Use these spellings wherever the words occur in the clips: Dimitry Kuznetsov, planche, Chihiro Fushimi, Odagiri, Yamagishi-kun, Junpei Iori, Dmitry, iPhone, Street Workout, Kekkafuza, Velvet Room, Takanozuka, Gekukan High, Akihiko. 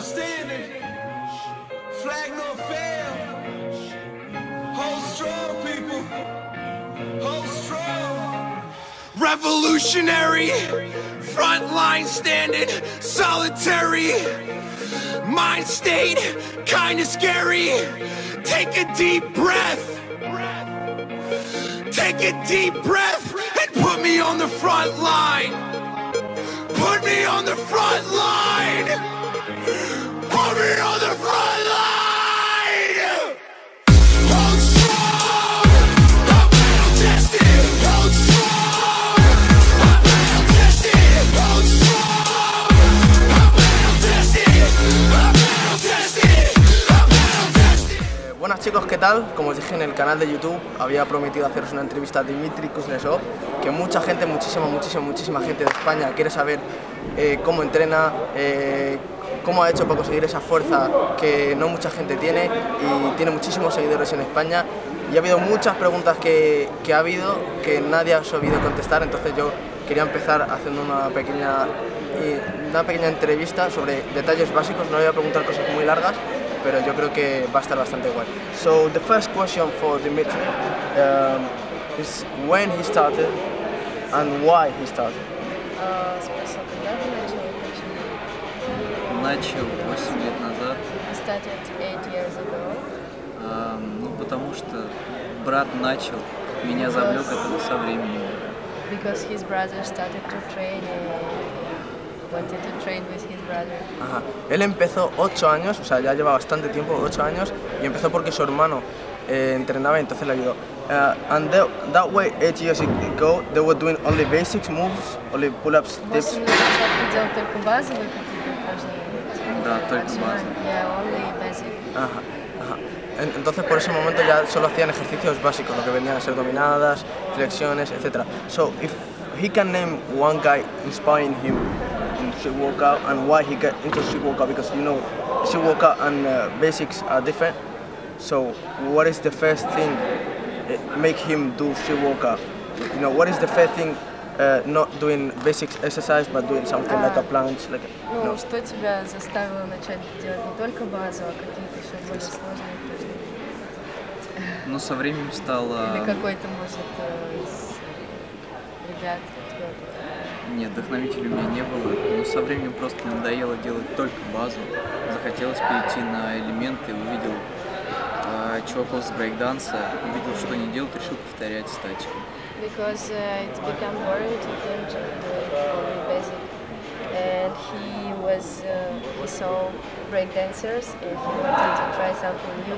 still standing, flag no fail. Hold strong, people, hold strong. Revolutionary, frontline standing, solitary. Mind state, kinda scary. Take a deep breath. Take a deep breath and put me on the front line. Put me on the front line! Put me on the front line! Buenas chicos, ¿qué tal? Como os dije en el canal de YouTube, había prometido haceros una entrevista a Dmitry Kuznetsov, que mucha gente, muchísima gente de España quiere saber cómo entrena, cómo ha hecho para conseguir esa fuerza que no mucha gente tiene, y tiene muchísimos seguidores en España. Y ha habido muchas preguntas que nadie ha sabido contestar, entonces yo quería empezar haciendo una pequeña entrevista sobre detalles básicos. No voy a preguntar cosas muy largas, pero yo creo que va a estar bastante guay. So the first question for Dmitry is when he started and why he started. Спасибо. Начал 8 лет назад. I started 8 years ago. Ну потому что брат начал, меня завлек это со временем. Because his brother started to train. Wanted to train with his brother. Ajá. Él empezó 8 años, o sea, ya lleva bastante tiempo, 8 años, y empezó porque su hermano entrenaba, y entonces le ayudó. And that way, 8 years ago, they were doing only basic moves, only pull-ups, dips. Да, только base. Yeah, only basic. Ajá. Entonces por ese momento ya solo hacían ejercicios básicos, lo que venían a ser dominadas, flexiones, etc. So if he can name one guy inspiring him. Street workout and why he got into street workout, because you know street workout and basics are different. So what is the first thing make him do street workout? You know, what is the first thing not doing basics exercise but doing something like a planche? Like a, you know. Что тебя заставило начать делать не только базу, а какие-то еще более сложные упражнения? Ну со временем стало. Или какой-то может из ребят. Нет, вдохновителя у меня не было, но со временем просто надоело делать только базу. Захотелось перейти на элементы, увидел чуваков с брейкданса, увидел, что они делают, решил повторять статику. Because it became boring to him to do basic, and he saw breakdancers and he wanted to try something new,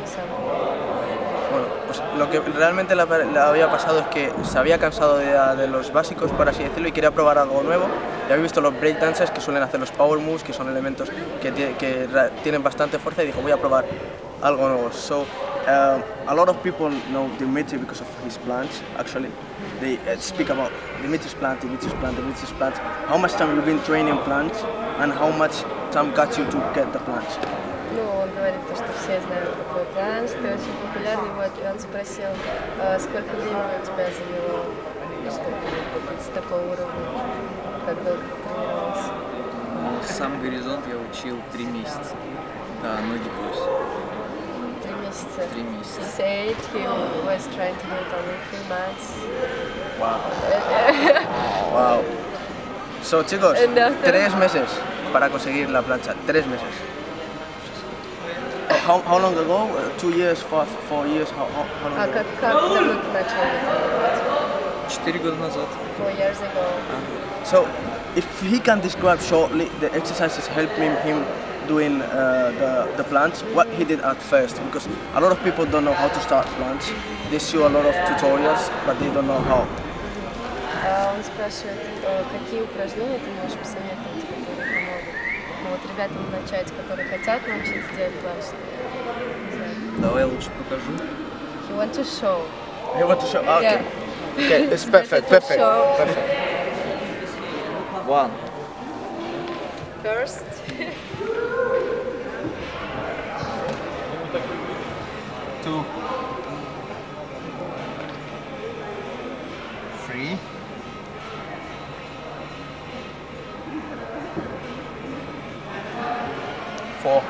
Bueno, pues lo que realmente le había pasado es que se había cansado de los básicos, por así decirlo, y quería probar algo nuevo. Y había visto los breakdancers que suelen hacer los power moves, que son elementos que tienen bastante fuerza, y dijo, voy a probar algo nuevo. So, a lot of people know Dmitry because of his plants, actually. They speak about Dmitry's plant, Dmitry's plant, Dmitry's plant. How much time you've been training plants, and how much time got you to get the plants? Ну, он говорит, что все знают такой план, что очень популярный, вот, и он спросил, сколько времени у тебя заняло, чтобы с такого уровня, как долго ты тренировался? Ну, сам горизонт я учил 3 месяца, да, ноги плюс. 3 месяца? 3 месяца. He said he was trying to do it only 3 months. Wow. Wow. So, chicos, 3 meses para conseguir la plancha, 3 meses. How long ago? 2 years, 4 years? How long ago? Four years ago. So, if he can describe shortly the exercises helping him doing the planche, what he did at first, because a lot of people don't know how to start planche. They see a lot of tutorials, but they don't know how. Он спрашивает, какие упражнения ты можешь посоветовать, которые помогут. Ну вот ребятам начать, которые хотят научиться делать планш. Давай я лучше покажу. You want to show. You want to show? Okay. Yeah. Okay, it's perfect, perfect, perfect. One. First. Two. Three. for.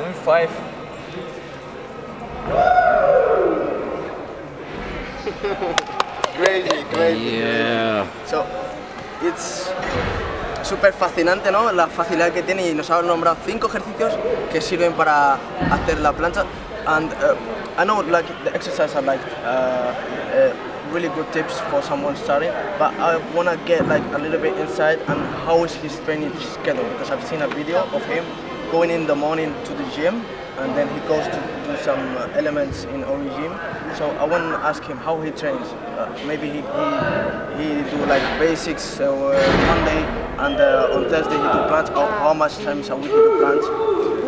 Move 5. Crazy, crazy. Yeah. So, it's súper fascinante, ¿no? La facilidad que tiene, y nos ha nombrado 5 ejercicios que sirven para hacer la plancha. And I know, like, the exercises are like really good tips for someone starting, but I want to get like a little bit inside and how is his training schedule, because I've seen a video of him going in the morning to the gym and then he goes to do some elements in our gym. So I want to ask him how he trains. Maybe he do like basics Monday, and on Thursday he do planche, or how much times a week he do planche.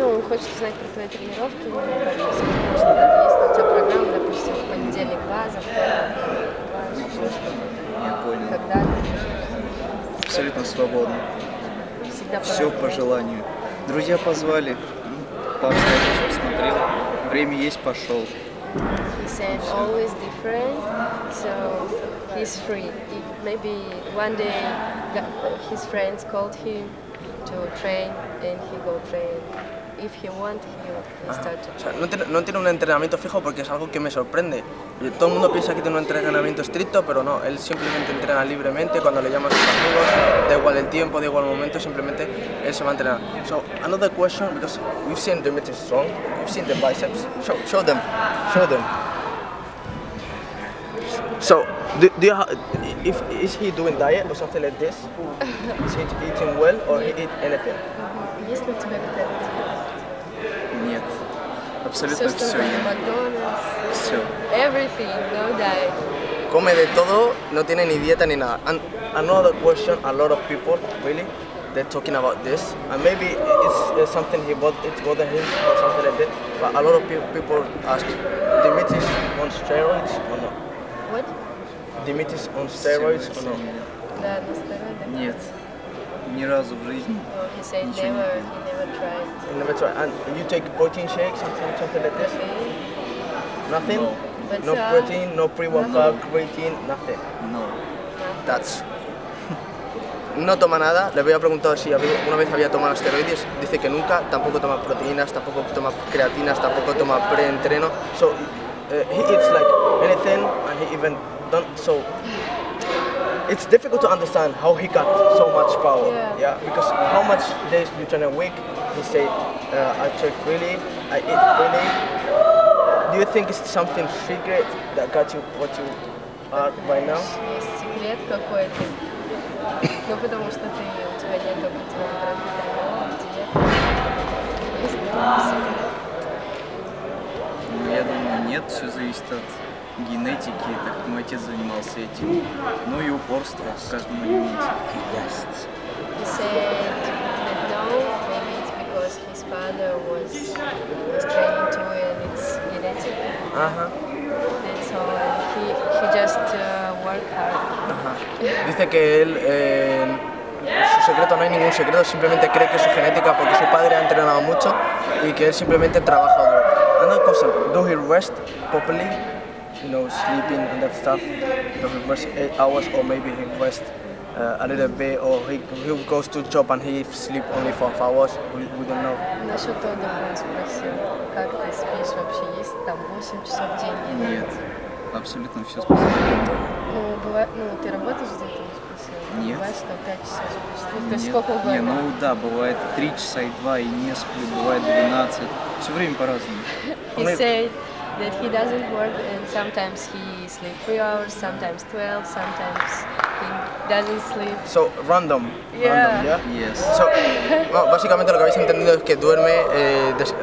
Он хочет узнать про твои тренировки, у него, конечно, там есть у тебя программа, допустим, в понедельник база, когда ты... Абсолютно свободно. Всегда все по желанию. Друзья позвали, пару раз посмотрел, время есть, пошел. He said always different, so he's free. Maybe one day his friends called him to train and he go train. If he want, he start to train. No tiene un entrenamiento fijo, porque es algo que me sorprende. Todo el mundo piensa que tiene un entrenamiento estricto, pero no. Él simplemente entrena libremente cuando le llaman a sus amigos. Da igual el tiempo, da igual el momento. Simplemente él se va a entrenar. So another question, because we've seen Dimitry strong, we've seen the biceps. Show them. So is he doing diet or something like this? Is he eating well or he eat anything? Есть ли у тебя какая-то? Нет, абсолютно все. Все. Everything, no diet. Come de todo, no tiene ni dieta ni nada. And another question, a lot of people really, they're talking about this, and maybe it's something it's bothering him or something like that. But a lot of people ask, Dimitry on steroids or no? What? Dimitry on steroids or no? Да, на стероидах. Нет. Ни разу в жизни. He said he never tried. And you take protein shakes, something like this? Nothing? No protein, no pre-workout, creatine, nothing? No. That's... No toma nada. Le había preguntado si alguna vez había tomado esteroides. Dice que nunca. Tampoco toma proteínas, tampoco toma creatinas, tampoco toma preentreno. So, he eats like anything, and he even don't... So, it's difficult to understand how he got so much power, yeah? Because how much days you train a week, he said, I train freely, I eat freely. Do you think it's something secret that got you what you are right now? Есть секрет какой-то, ну потому что у тебя нет определенного диета. Я думаю, нет, все зависит от генетики, так как мой отец занимался этим, ну и упорство в каждом моменте. He said that no, maybe it's because his father was training too and it's genetic. That's all. He just worked hard. Dice que él, su secreto no hay ningún secreto, simplemente cree que es su genética porque su padre ha entrenado mucho y que él simplemente trabaja duro. Another question, do he rest properly? You know, sleeping and that stuff, he rests 8 hours, or maybe he rests a little bit, or he goes to job and he sleep only for 5 hours, we don't know. Насчет отдыха он спросил, как ты спишь вообще, есть там 8 часов в день? Нет, абсолютно все спасибо. Ты работаешь где-то, он спросил? Нет. Бывает, что 5 часов спишь? То есть сколько угодно? Нет, ну да, бывает 3 часа и 2, и не сплю, бывает 12, все время по-разному. That he doesn't work, and sometimes he sleeps 3 hours, sometimes 12, sometimes he doesn't sleep. So random. Yeah. Random, yeah? Yes. So, no, básicamente lo que habéis entendido es que duerme.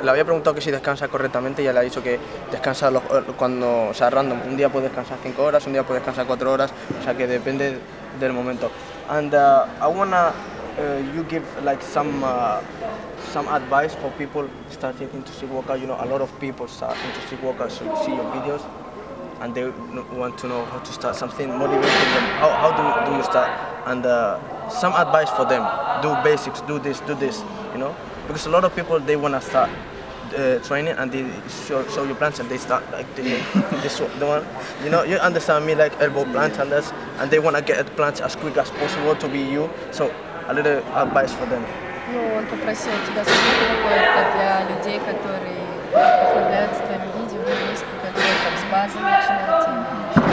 Le había preguntado que si descansa correctamente y ella le ha dicho que descansa cuando, o sea, random. Un día puede descansar 5 horas, un día puede descansar 4 horas. O sea que depende del momento. And I wanna you give like some advice for people starting into street workout. You know, a lot of people start into street workout, so you see your videos and they want to know how to start something, motivating them. How do you start? And some advice for them, do basics, do this, you know? Because a lot of people, they want to start, training and they show you plants and they start like the one, you know, you understand me, like elbow plants and this, and they want to get plants as quick as possible to be you. So a little advice for them. Ну, он попросил тебя советовать для людей, которые оформляются твоими видео, есть какая-то там с базы начинать.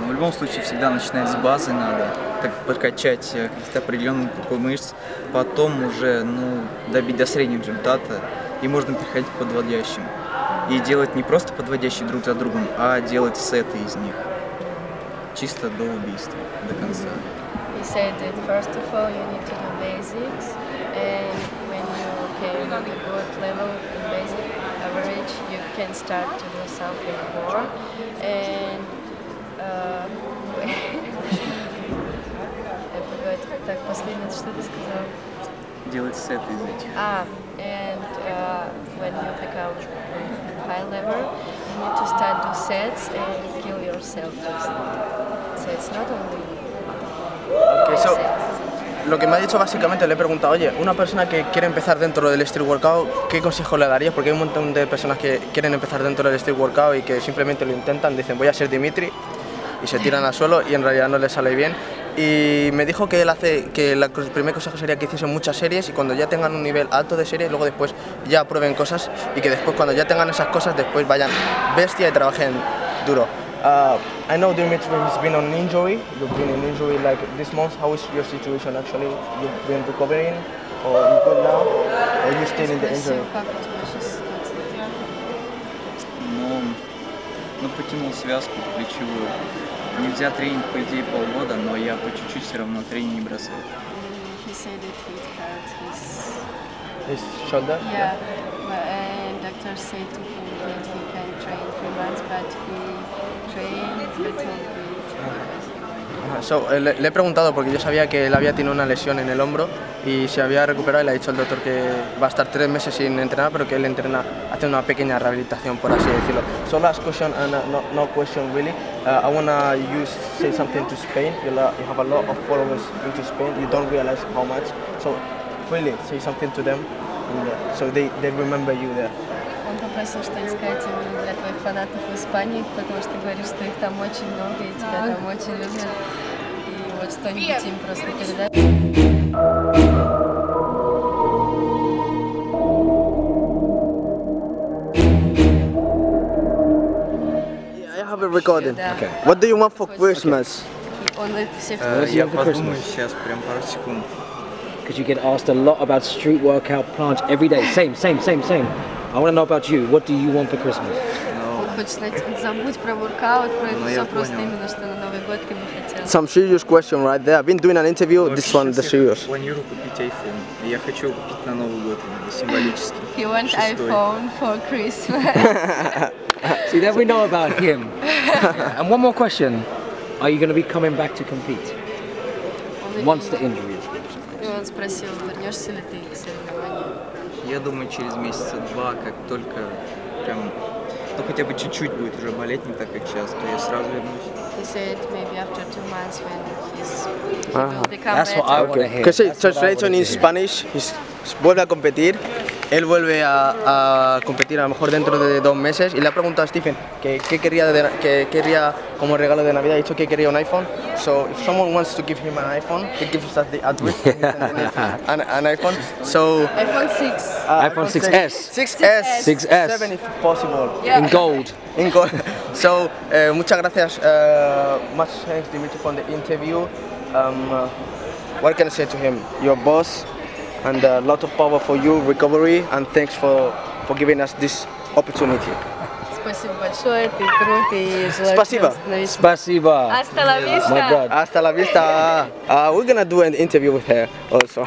Ну, в любом случае всегда начинать с базы надо, так подкачать какие-то определенные группы мышц, потом уже, ну, добить до среднего результата, и можно переходить к подводящим. И делать не просто подводящие друг за другом, а делать сеты из них. Чисто до убийства, до конца. He said that first of all you need to do basics, and when you came to a good level in basic average, you can start to do something more. And так, последнее, что ты сказал? Делать сет из этих. And when you become high level, you need to start do sets and kill yourself. So it's not only. Okay, so, lo que me ha dicho básicamente, le he preguntado, oye, una persona que quiere empezar dentro del street workout, ¿qué consejo le darías? Porque hay un montón de personas que quieren empezar dentro del street workout y que simplemente lo intentan, dicen voy a ser Dimitry y se tiran al suelo y en realidad no les sale bien. Y me dijo que él hace, que el primer consejo sería que hiciesen muchas series y cuando ya tengan un nivel alto de series, luego después ya prueben cosas y que después cuando ya tengan esas cosas, después vayan bestia y trabajen duro. I know Dimitry has been on injury. You've been on injury like this month. How is your situation actually? You've been recovering, or you good now, or you still in the injury? Ну, потянул связку плечевую. Нельзя тренить по идее полгода, но я по чуть-чуть все равно тренинг не бросаю. He said that he hurt his shoulder. Yeah, and doctor said to him that he can train 3 months, but he. So, le he preguntado porque yo sabía que él había tenido una lesión en el hombro y se había recuperado y le ha dicho el doctor que va a estar 3 meses sin entrenar, pero que él entrena, hace una pequeña rehabilitación, por así decirlo. So last question and no question really. I wanna say something to Spain. You have a lot of followers into Spain. You don't realize how much. So really say something to them, so they remember you there. Он попросил что-нибудь сказать именно для твоих фанатов в Испании, потому что говоришь, что их там очень много и тебя там очень любят. И вот что-нибудь им просто передать. I have a recording. Okay. What do you want for Christmas? Я подумаю сейчас прям пару секунд. Because you get asked a lot about street workout plants every day. Same. I want to know about you. What do you want for Christmas? Some serious question right there. I've been doing an interview. This one, the serious. He wants iPhone for Christmas. See, that we know about him. And one more question: are you going to be coming back to compete once the injury is finished? Я думаю, через месяца-два, как только прям, ну хотя бы чуть-чуть будет уже болеть, не так как сейчас, то я сразу вернусь. He said maybe after 2 months when he will become better. That's what I want to hear. Because it translates in Spanish, vuelve a competir, él vuelve a competir a lo mejor dentro de 2 meses y le ha preguntado a Stephen qué quería como regalo de Navidad, ha dicho que quería un iPhone. So if someone wants to give him an iPhone, he gives us the address an iPhone. So iPhone 6S, 7 if possible. Yeah. In gold. So muchas gracias. Much thanks, Dimitry, for the interview. What can I say to him? Your boss, and a lot of power for you, recovery, and thanks for giving us this opportunity. Спасибо большое, ты крут и желаю. Спасибо. Hasta la vista. Hasta la vista. We're gonna do an interview with her also.